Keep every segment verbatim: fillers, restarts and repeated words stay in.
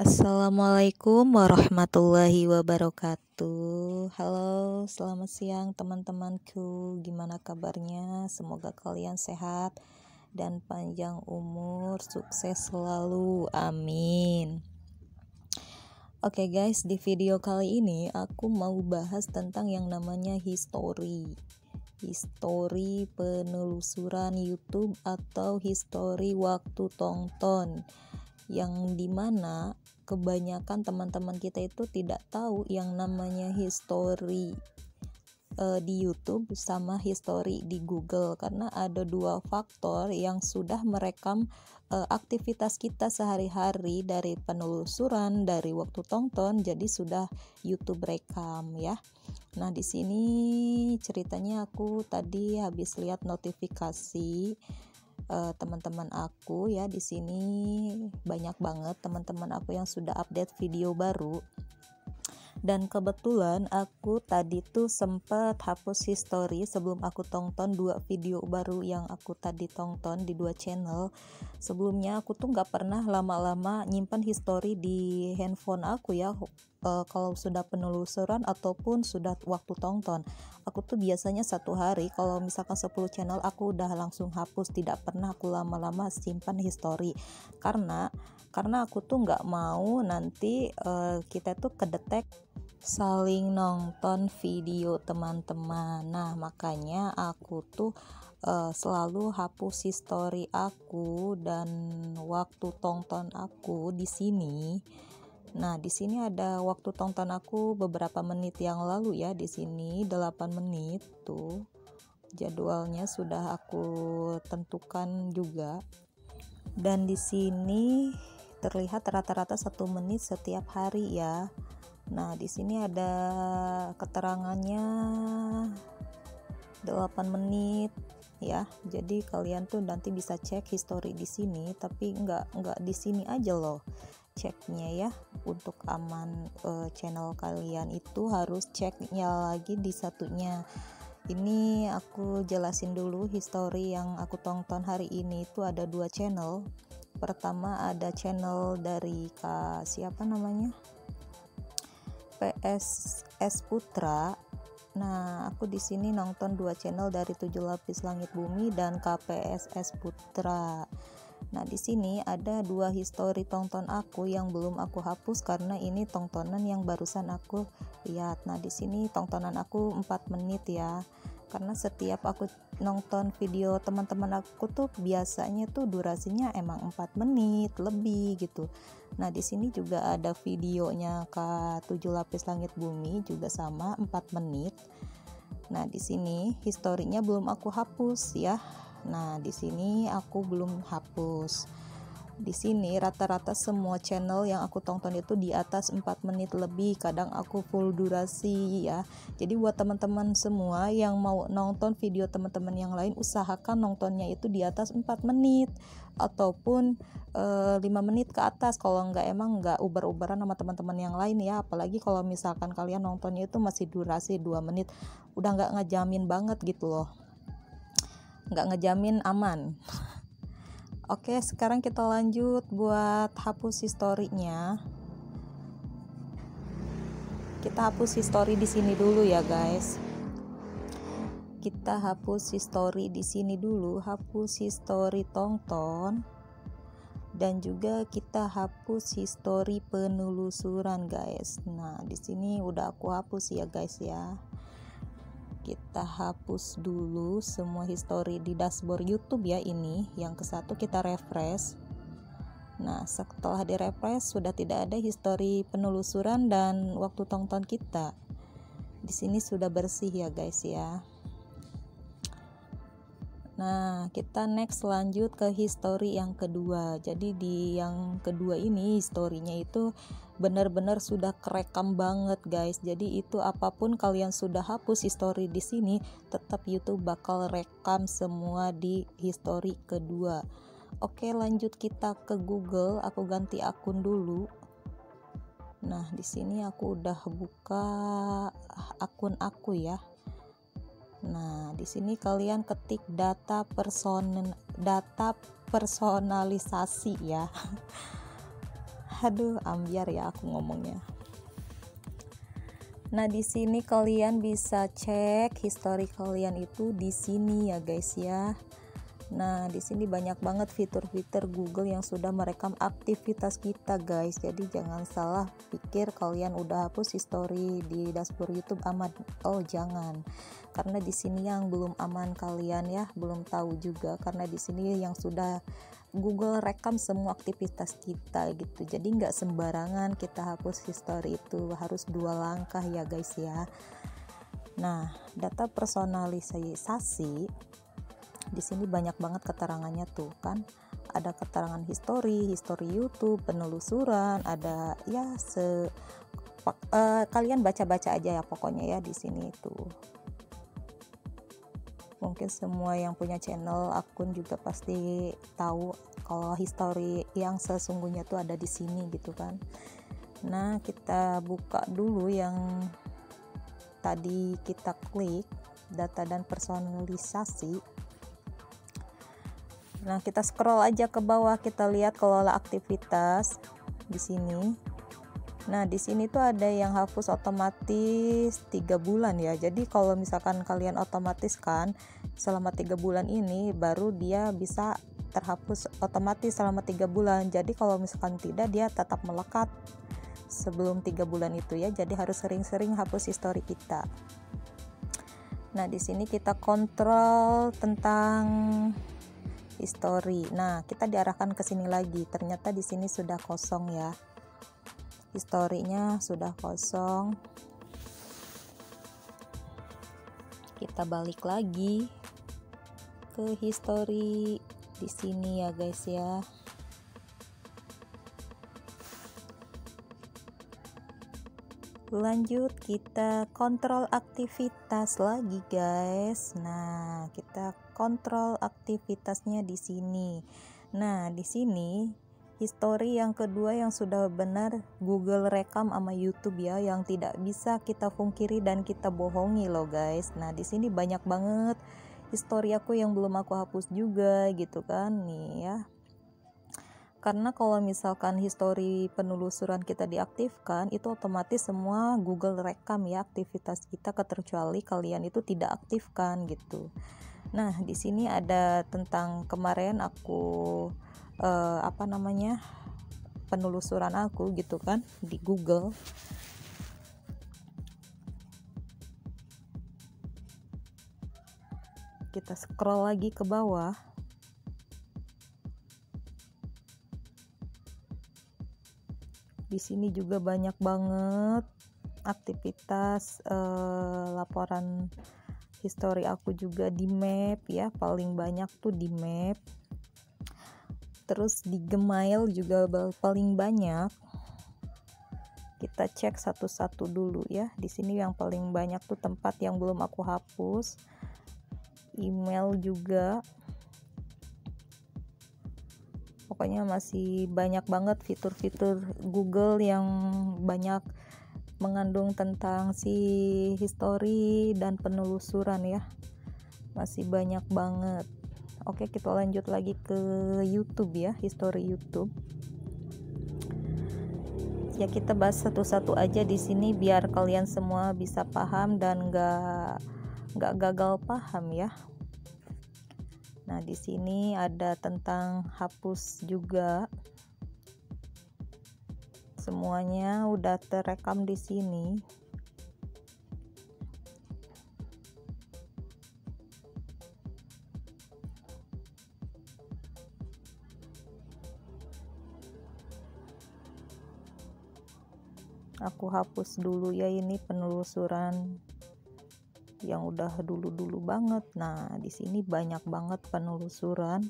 Assalamualaikum warahmatullahi wabarakatuh. Halo, selamat siang teman-temanku. Gimana kabarnya? Semoga kalian sehat dan panjang umur, sukses selalu. Amin. Oke guys, di video kali ini aku mau bahas tentang yang namanya history. History penelusuran YouTube atau history waktu tonton. Yang dimana kebanyakan teman-teman kita itu tidak tahu yang namanya history e, di YouTube sama history di Google, karena ada dua faktor yang sudah merekam e, aktivitas kita sehari-hari dari penelusuran, dari waktu tonton, jadi sudah YouTube rekam ya. Nah, di sini ceritanya aku tadi habis lihat notifikasi Uh, teman-teman aku ya. Di sini banyak banget teman-teman aku yang sudah update video baru, dan kebetulan aku tadi tuh sempat hapus history sebelum aku tonton dua video baru yang aku tadi tonton di dua channel. Sebelumnya aku tuh nggak pernah lama-lama nyimpan history di handphone aku ya. Uh, kalau sudah penelusuran ataupun sudah waktu tonton, aku tuh biasanya satu hari kalau misalkan sepuluh channel aku udah langsung hapus, tidak pernah aku lama-lama simpan history, karena karena aku tuh nggak mau nanti uh, kita tuh kedetek saling nonton video teman-teman. Nah, makanya aku tuh uh, selalu hapus history aku dan waktu tonton aku di sini. Nah, di sini ada waktu tonton aku beberapa menit yang lalu ya. Di sini delapan menit tuh. Jadwalnya sudah aku tentukan juga. Dan di sini terlihat rata-rata satu menit setiap hari ya. Nah, di sini ada keterangannya delapan menit ya. Jadi kalian tuh nanti bisa cek history di sini, tapi nggak nggak di sini aja loh. Ceknya ya, untuk aman e, channel kalian itu harus ceknya lagi di satunya. Ini aku jelasin dulu history yang aku tonton hari ini itu ada dua channel. Pertama ada channel dari Kak siapa namanya, P S S Putra. Nah, aku di sini nonton dua channel dari Tujuh Lapis Langit Bumi dan K P S S Putra. Nah, di sini ada dua history tonton aku yang belum aku hapus karena ini tontonan yang barusan aku lihat. Nah, di sini tontonan aku empat menit ya. Karena setiap aku nonton video teman-teman aku tuh biasanya tuh durasinya emang empat menit lebih gitu. Nah, di sini juga ada videonya Kak Tujuh Lapis Langit Bumi juga sama empat menit. Nah, di sini historinya belum aku hapus ya. Nah, di sini aku belum hapus. Di sini rata-rata semua channel yang aku tonton itu di atas empat menit lebih, kadang aku full durasi ya. Jadi buat teman-teman semua yang mau nonton video teman-teman yang lain, usahakan nontonnya itu di atas empat menit ataupun e, lima menit ke atas. Kalau enggak, emang enggak uber-uberan sama teman-teman yang lain ya. Apalagi kalau misalkan kalian nontonnya itu masih durasi dua menit, udah enggak ngejamin banget gitu loh, nggak ngejamin aman. Oke, sekarang kita lanjut buat hapus historinya. Kita hapus history di sini dulu ya guys. Kita hapus history di sini dulu, hapus history tonton, dan juga kita hapus history penelusuran guys. Nah, di sini udah aku hapus ya guys ya. Kita hapus dulu semua history di dashboard YouTube ya. Ini yang ke satu kita refresh. Nah, setelah di refresh sudah tidak ada history penelusuran dan waktu tonton kita. Di sini sudah bersih ya guys ya. Nah, kita next lanjut ke history yang kedua. Jadi di yang kedua ini historinya itu benar-benar sudah kerekam banget guys. Jadi itu apapun kalian sudah hapus history di sini, tetap YouTube bakal rekam semua di history kedua. Oke, lanjut kita ke Google. Aku ganti akun dulu. Nah, di sini aku udah buka akun aku ya. Nah, di sini kalian ketik data person data personalisasi ya. Aduh, ambiar ya aku ngomongnya. Nah, di sini kalian bisa cek histori kalian itu di sini ya guys ya. Nah, di sini banyak banget fitur-fitur Google yang sudah merekam aktivitas kita guys. Jadi jangan salah pikir kalian udah hapus histori di dashboard YouTube aman. Oh, jangan. Karena di sini yang belum aman kalian ya, belum tahu juga karena di sini yang sudah Google rekam semua aktivitas kita gitu. Jadi nggak sembarangan kita hapus history itu, harus dua langkah ya guys ya. Nah, data personalisasi di sini banyak banget keterangannya tuh kan. Ada keterangan history, history YouTube, penelusuran, ada ya se uh, kalian baca-baca aja ya pokoknya ya di sini tuh. Mungkin semua yang punya channel akun juga pasti tahu kalau history yang sesungguhnya tuh ada di sini gitu kan. Nah, kita buka dulu yang tadi kita klik data dan personalisasi. Nah, kita scroll aja ke bawah, kita lihat kelola aktivitas di sini. Nah, di sini tuh ada yang hapus otomatis tiga bulan ya. Jadi kalau misalkan kalian otomatis kan selama tiga bulan ini baru dia bisa terhapus otomatis selama tiga bulan. Jadi kalau misalkan tidak, dia tetap melekat sebelum tiga bulan itu ya. Jadi harus sering-sering hapus histori kita. Nah, di sini kita kontrol tentang histori. Nah, kita diarahkan ke sini lagi. Ternyata di sini sudah kosong ya. Historinya sudah kosong, kita balik lagi ke history di sini ya guys ya. Lanjut kita kontrol aktivitas lagi guys. Nah, kita kontrol aktivitasnya di sini. Nah, di sini history yang kedua yang sudah benar Google rekam sama YouTube ya, yang tidak bisa kita pungkiri dan kita bohongi loh guys. Nah, di sini banyak banget history aku yang belum aku hapus juga gitu kan nih ya. Karena kalau misalkan history penelusuran kita diaktifkan, itu otomatis semua Google rekam ya aktivitas kita, kecuali kalian itu tidak aktifkan gitu. Nah, di sini ada tentang kemarin aku Uh, apa namanya penelusuran aku gitu kan di Google. Kita scroll lagi ke bawah. Di sini juga banyak banget aktivitas uh, laporan history aku juga di map ya, paling banyak tuh di map. Terus di Gmail juga paling banyak. Kita cek satu-satu dulu ya. Di sini yang paling banyak tuh tempat yang belum aku hapus. Email juga. Pokoknya masih banyak banget fitur-fitur Google yang banyak mengandung tentang si history dan penelusuran ya. Masih banyak banget. Oke, kita lanjut lagi ke YouTube ya, history YouTube. Ya, kita bahas satu-satu aja di sini biar kalian semua bisa paham dan nggak nggak gagal paham ya. Nah, di sini ada tentang hapus juga. Semuanya udah terekam di sini. Aku hapus dulu ya, ini penelusuran yang udah dulu-dulu banget. Nah, di sini banyak banget penelusuran.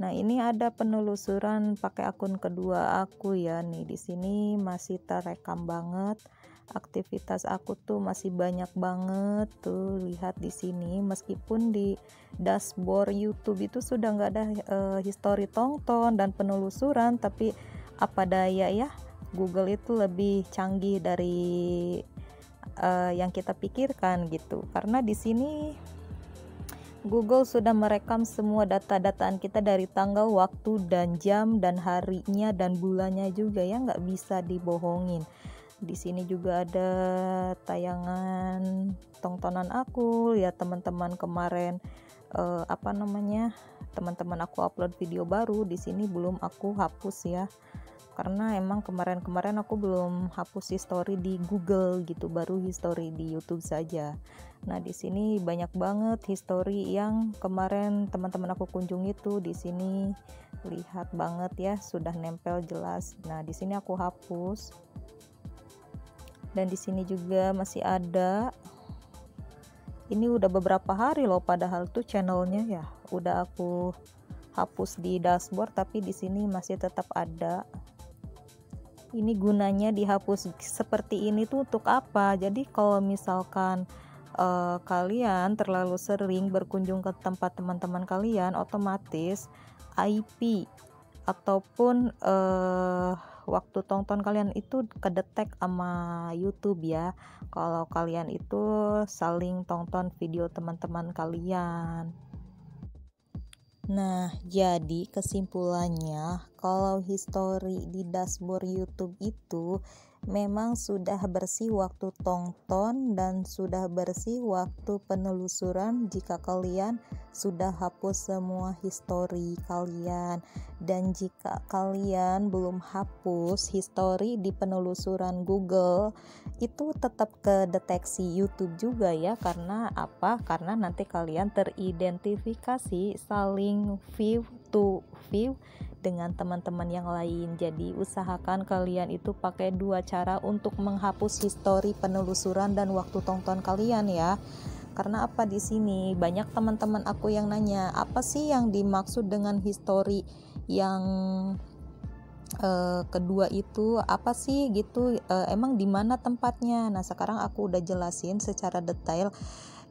Nah, ini ada penelusuran pakai akun kedua aku ya. Nih, di sini masih terekam banget. Aktivitas aku tuh masih banyak banget tuh, lihat di sini meskipun di dashboard YouTube itu sudah nggak ada uh, history tonton dan penelusuran, tapi apa daya ya. Google itu lebih canggih dari uh, yang kita pikirkan gitu. Karena di sini Google sudah merekam semua data-dataan kita dari tanggal, waktu, dan jam, dan harinya, dan bulannya juga ya, nggak bisa dibohongin. Di sini juga ada tayangan tontonan aku ya teman-teman, kemarin eh, apa namanya teman-teman aku upload video baru. Di sini belum aku hapus ya, karena emang kemarin-kemarin aku belum hapus history di Google gitu, baru history di YouTube saja. Nah, di sini banyak banget history yang kemarin teman-teman aku kunjungi tuh. Di sini lihat banget ya, sudah nempel jelas. Nah, di sini aku hapus. Dan di sini juga masih ada. Ini udah beberapa hari loh padahal tuh channelnya ya. Udah aku hapus di dashboard, tapi di sini masih tetap ada. Ini gunanya dihapus seperti ini tuh untuk apa? Jadi kalau misalkan eh, kalian terlalu sering berkunjung ke tempat teman-teman kalian, otomatis I P ataupun eh, waktu tonton kalian itu kedetek sama YouTube ya, kalau kalian itu saling tonton video teman-teman kalian. Nah, jadi kesimpulannya kalau history di dashboard YouTube itu memang sudah bersih waktu tonton dan sudah bersih waktu penelusuran jika kalian sudah hapus semua history kalian. Dan jika kalian belum hapus history di penelusuran Google, itu tetap kedeteksi YouTube juga ya. Karena apa? Karena nanti kalian teridentifikasi saling view to view dengan teman-teman yang lain. Jadi usahakan kalian itu pakai dua cara untuk menghapus histori penelusuran dan waktu tonton kalian ya. Karena apa, di sini banyak teman-teman aku yang nanya, apa sih yang dimaksud dengan histori yang Uh, kedua itu apa sih gitu, uh, emang di mana tempatnya? Nah, sekarang aku udah jelasin secara detail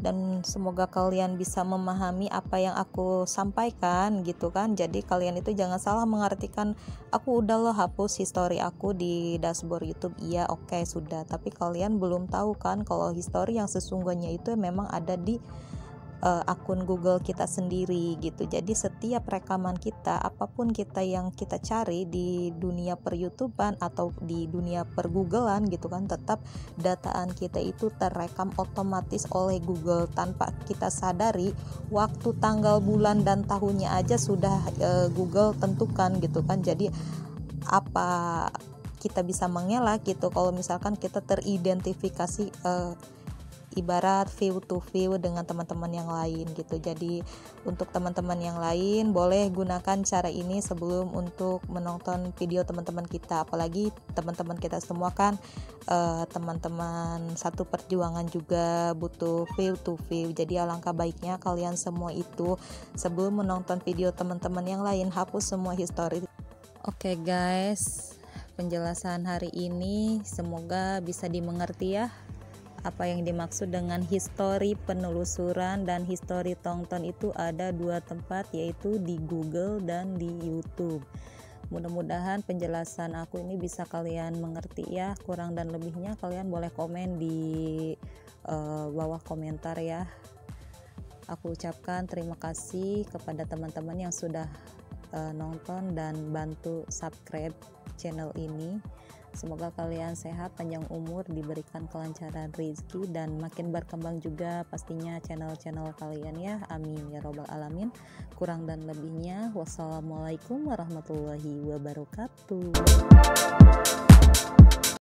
dan semoga kalian bisa memahami apa yang aku sampaikan gitu kan. Jadi kalian itu jangan salah mengartikan aku udah loh hapus history aku di dashboard YouTube. Iya, oke, okay, sudah, tapi kalian belum tahu kan kalau history yang sesungguhnya itu memang ada di Uh, akun Google kita sendiri gitu. Jadi setiap rekaman kita, apapun kita yang kita cari di dunia per YouTubean atau di dunia per Googlean gitu kan, tetap dataan kita itu terekam otomatis oleh Google tanpa kita sadari. Waktu, tanggal, bulan, dan tahunnya aja sudah uh, Google tentukan gitu kan. Jadi apa kita bisa mengelak gitu kalau misalkan kita teridentifikasi uh, ibarat view to view dengan teman-teman yang lain gitu. Jadi untuk teman-teman yang lain boleh gunakan cara ini sebelum untuk menonton video teman-teman kita, apalagi teman-teman kita semua kan uh, teman-teman satu perjuangan juga butuh view to view. Jadi alangkah baiknya kalian semua itu sebelum menonton video teman-teman yang lain hapus semua history. Oke, okay guys, penjelasan hari ini semoga bisa dimengerti ya, apa yang dimaksud dengan history penelusuran dan history tonton itu ada dua tempat, yaitu di Google dan di YouTube. Mudah-mudahan penjelasan aku ini bisa kalian mengerti ya. Kurang dan lebihnya kalian boleh komen di uh, bawah komentar ya. Aku ucapkan terima kasih kepada teman-teman yang sudah uh, nonton dan bantu subscribe channel ini. Semoga kalian sehat, panjang umur, diberikan kelancaran rezeki, dan makin berkembang juga pastinya channel-channel kalian ya. Amin ya robbal alamin. Kurang dan lebihnya, wassalamualaikum warahmatullahi wabarakatuh.